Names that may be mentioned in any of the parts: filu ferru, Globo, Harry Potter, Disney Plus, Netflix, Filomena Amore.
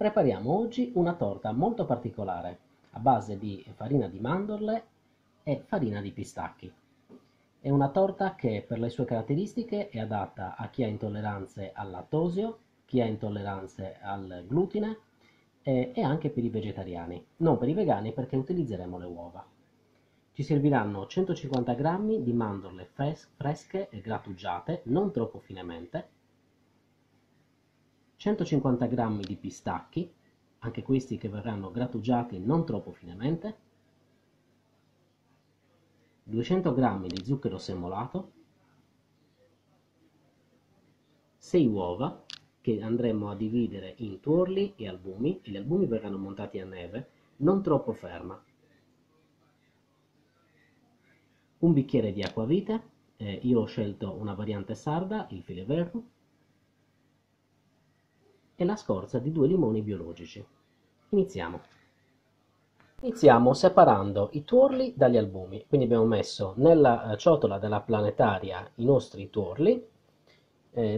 Prepariamo oggi una torta molto particolare a base di farina di mandorle e farina di pistacchi. È una torta che per le sue caratteristiche è adatta a chi ha intolleranze al lattosio, chi ha intolleranze al glutine e anche per i vegetariani, non per i vegani perché utilizzeremo le uova. Ci serviranno 150 g di mandorle fresche e grattugiate, non troppo finemente, 150 g di pistacchi, anche questi che verranno grattugiati non troppo finemente, 200 g di zucchero semolato, 6 uova che andremo a dividere in tuorli e albumi, e gli albumi verranno montati a neve, non troppo ferma, un bicchiere di acquavite, io ho scelto una variante sarda, il filu ferru, e la scorza di 2 limoni biologici. Iniziamo separando i tuorli dagli albumi, quindi abbiamo messo nella ciotola della planetaria i nostri tuorli,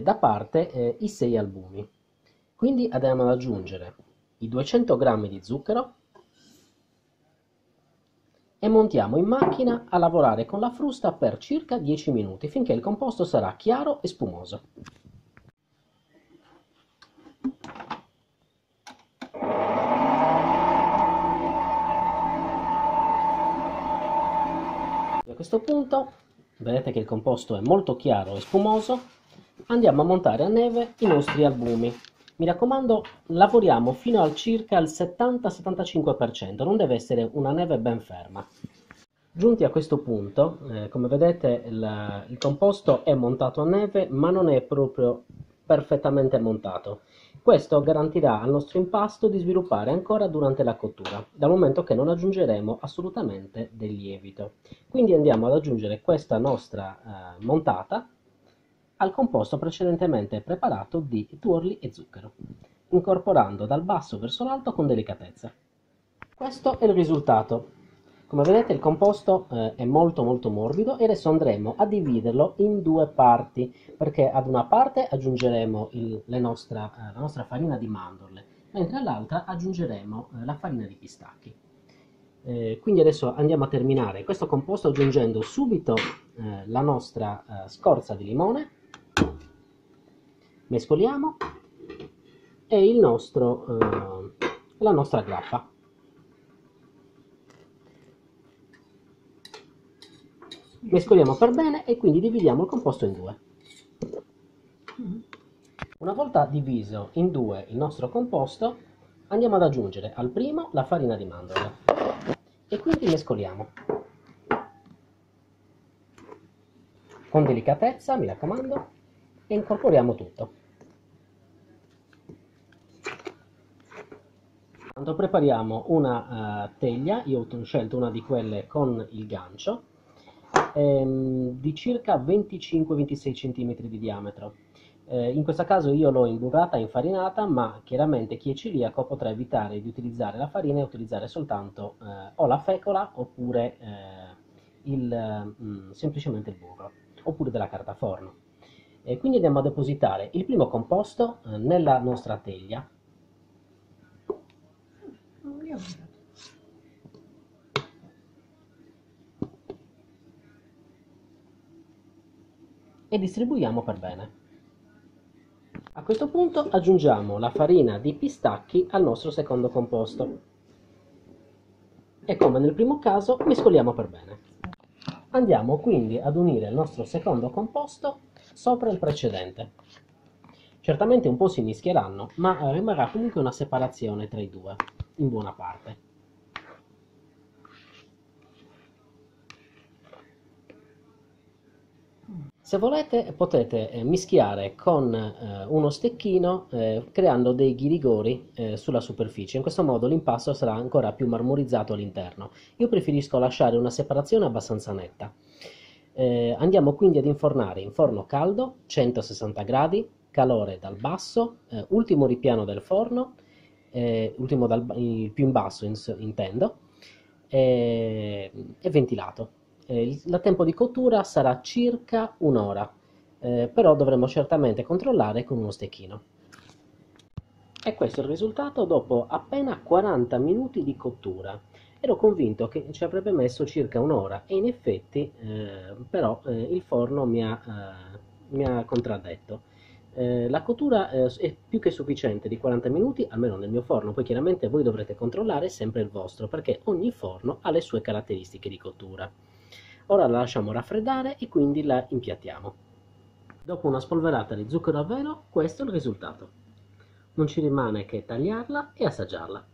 da parte i 6 albumi. Quindi andiamo ad aggiungere i 200 g di zucchero e montiamo in macchina a lavorare con la frusta per circa 10 minuti, finché il composto sarà chiaro e spumoso. A questo punto vedete che il composto è molto chiaro e spumoso, andiamo a montare a neve i nostri albumi. Mi raccomando, lavoriamo fino al circa il 70-75%, non deve essere una neve ben ferma. Giunti a questo punto, come vedete il composto è montato a neve ma non è proprio perfettamente montato. Questo garantirà al nostro impasto di sviluppare ancora durante la cottura, dal momento che non aggiungeremo assolutamente del lievito. Quindi andiamo ad aggiungere questa nostra montata al composto precedentemente preparato di tuorli e zucchero, incorporando dal basso verso l'alto con delicatezza. Questo è il risultato. Come vedete il composto è molto morbido e adesso andremo a dividerlo in 2 parti, perché ad una parte aggiungeremo la nostra farina di mandorle, mentre all'altra aggiungeremo la farina di pistacchi. Quindi adesso andiamo a terminare questo composto aggiungendo subito la nostra scorza di limone, mescoliamo, e la nostra grappa. Mescoliamo per bene e quindi dividiamo il composto in 2. Una volta diviso in 2 il nostro composto, andiamo ad aggiungere al primo la farina di mandorle e quindi mescoliamo con delicatezza, mi raccomando, e incorporiamo tutto. Intanto prepariamo una teglia, io ho scelto una di quelle con il gancio, di circa 25-26 cm di diametro. In questo caso io l'ho imburrata e infarinata, ma chiaramente chi è celiaco potrà evitare di utilizzare la farina e utilizzare soltanto o la fecola oppure semplicemente il burro, oppure della carta forno. Quindi andiamo a depositare il primo composto nella nostra teglia. E distribuiamo per bene. A questo punto aggiungiamo la farina di pistacchi al nostro secondo composto e, come nel primo caso, mescoliamo per bene. Andiamo quindi ad unire il nostro secondo composto sopra il precedente. Certamente un po' si mischieranno, ma rimarrà comunque una separazione tra i due, in buona parte. Se volete potete mischiare con uno stecchino creando dei ghirigori sulla superficie, in questo modo l'impasto sarà ancora più marmorizzato all'interno. Io preferisco lasciare una separazione abbastanza netta. Andiamo quindi ad infornare in forno caldo, 160 gradi, calore dal basso, ultimo ripiano del forno, più in basso intendo, e ventilato. Il tempo di cottura sarà circa un'ora, però dovremo certamente controllare con uno stecchino. E questo è il risultato dopo appena 40 minuti di cottura. Ero convinto che ci avrebbe messo circa un'ora e in effetti però il forno mi ha contraddetto. La cottura è più che sufficiente di 40 minuti, almeno nel mio forno, poi chiaramente voi dovrete controllare sempre il vostro, perché ogni forno ha le sue caratteristiche di cottura. Ora la lasciamo raffreddare e quindi la impiattiamo. Dopo una spolverata di zucchero a velo, questo è il risultato. Non ci rimane che tagliarla e assaggiarla.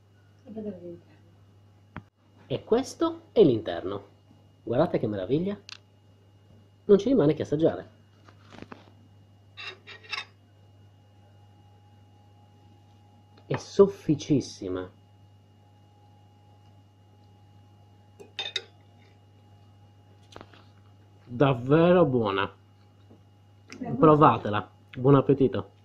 E questo è l'interno. Guardate che meraviglia. Non ci rimane che assaggiare. È sofficissima. Davvero buona. Provatela. Buon appetito.